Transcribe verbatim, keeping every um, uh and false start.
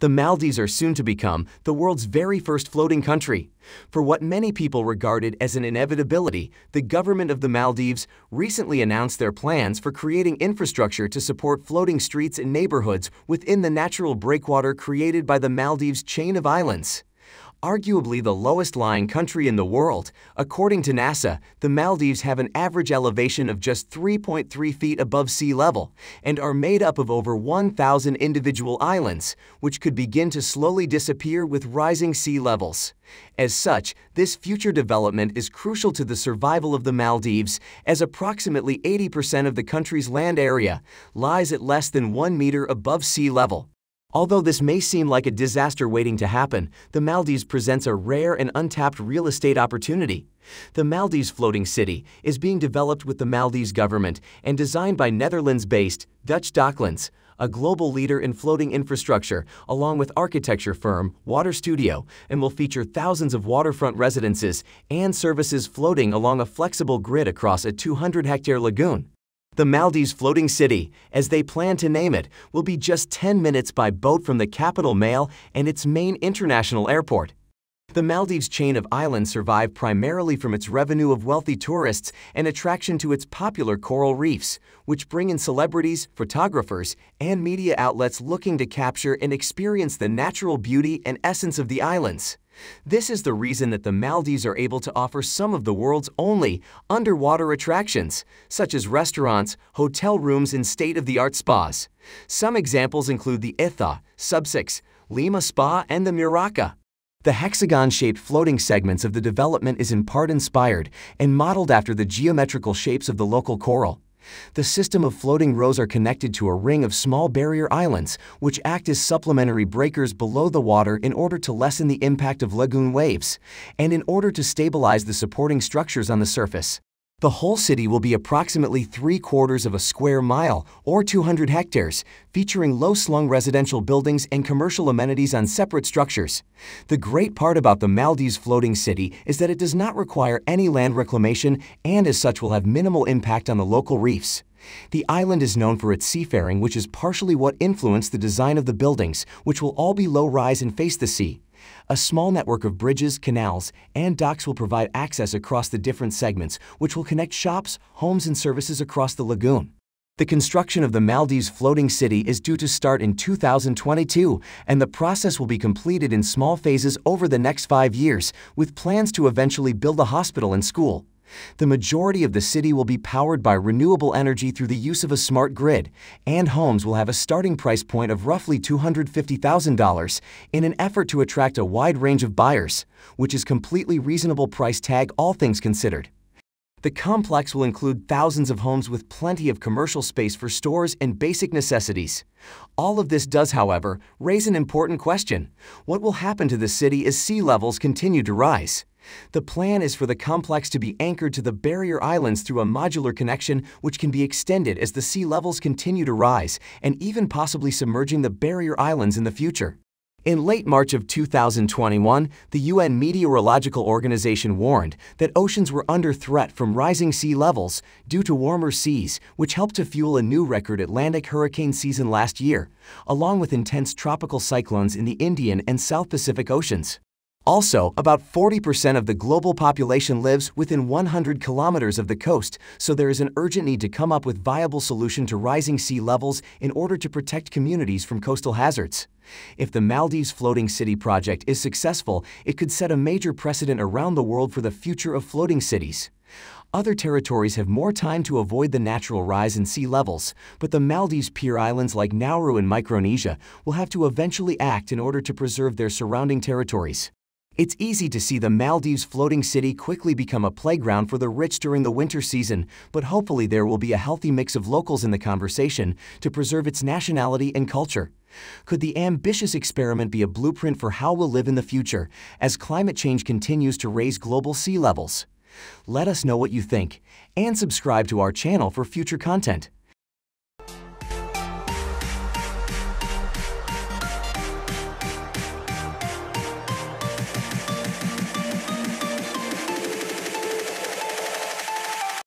The Maldives are soon to become the world's very first floating country. For what many people regarded as an inevitability, the government of the Maldives recently announced their plans for creating infrastructure to support floating streets and neighborhoods within the natural breakwater created by the Maldives' chain of islands. Arguably the lowest-lying country in the world, according to NASA, the Maldives have an average elevation of just three point three feet above sea level and are made up of over one thousand individual islands, which could begin to slowly disappear with rising sea levels. As such, this future development is crucial to the survival of the Maldives, as approximately eighty percent of the country's land area lies at less than one meter above sea level. Although this may seem like a disaster waiting to happen, the Maldives presents a rare and untapped real estate opportunity. The Maldives Floating City is being developed with the Maldives government and designed by Netherlands-based Dutch Docklands, a global leader in floating infrastructure, along with architecture firm Water Studio, and will feature thousands of waterfront residences and services floating along a flexible grid across a two hundred hectare lagoon. The Maldives Floating City, as they plan to name it, will be just ten minutes by boat from the capital Male and its main international airport. The Maldives chain of islands survived primarily from its revenue of wealthy tourists and attraction to its popular coral reefs, which bring in celebrities, photographers, and media outlets looking to capture and experience the natural beauty and essence of the islands. This is the reason that the Maldives are able to offer some of the world's only underwater attractions, such as restaurants, hotel rooms, and state-of-the-art spas. Some examples include the Ithaa, Subsix, Lima Spa, and the Muraka. The hexagon-shaped floating segments of the development is in part inspired and modeled after the geometrical shapes of the local coral. The system of floating rows are connected to a ring of small barrier islands, which act as supplementary breakers below the water in order to lessen the impact of lagoon waves, and in order to stabilize the supporting structures on the surface. The whole city will be approximately three-quarters of a square mile, or two hundred hectares, featuring low-slung residential buildings and commercial amenities on separate structures. The great part about the Maldives Floating City is that it does not require any land reclamation and as such will have minimal impact on the local reefs. The island is known for its seafaring, which is partially what influenced the design of the buildings, which will all be low-rise and face the sea. A small network of bridges, canals, and docks will provide access across the different segments, which will connect shops, homes, and services across the lagoon. The construction of the Maldives Floating City is due to start in two thousand twenty-two, and the process will be completed in small phases over the next five years, with plans to eventually build a hospital and school. The majority of the city will be powered by renewable energy through the use of a smart grid, and homes will have a starting price point of roughly two hundred fifty thousand dollars in an effort to attract a wide range of buyers, which is a completely reasonable price tag all things considered. The complex will include thousands of homes with plenty of commercial space for stores and basic necessities. All of this does, however, raise an important question. What will happen to the city as sea levels continue to rise? The plan is for the complex to be anchored to the barrier islands through a modular connection which can be extended as the sea levels continue to rise and even possibly submerging the barrier islands in the future. In late March of two thousand twenty-one, the U N Meteorological Organization warned that oceans were under threat from rising sea levels due to warmer seas, which helped to fuel a new record Atlantic hurricane season last year, along with intense tropical cyclones in the Indian and South Pacific Oceans. Also, about forty percent of the global population lives within one hundred kilometers of the coast, so there is an urgent need to come up with a viable solution to rising sea levels in order to protect communities from coastal hazards. If the Maldives Floating City project is successful, it could set a major precedent around the world for the future of floating cities. Other territories have more time to avoid the natural rise in sea levels, but the Maldives' peer islands like Nauru and Micronesia will have to eventually act in order to preserve their surrounding territories. It's easy to see the Maldives Floating City quickly become a playground for the rich during the winter season, but hopefully there will be a healthy mix of locals in the conversation to preserve its nationality and culture. Could the ambitious experiment be a blueprint for how we'll live in the future, as climate change continues to raise global sea levels? Let us know what you think, and subscribe to our channel for future content.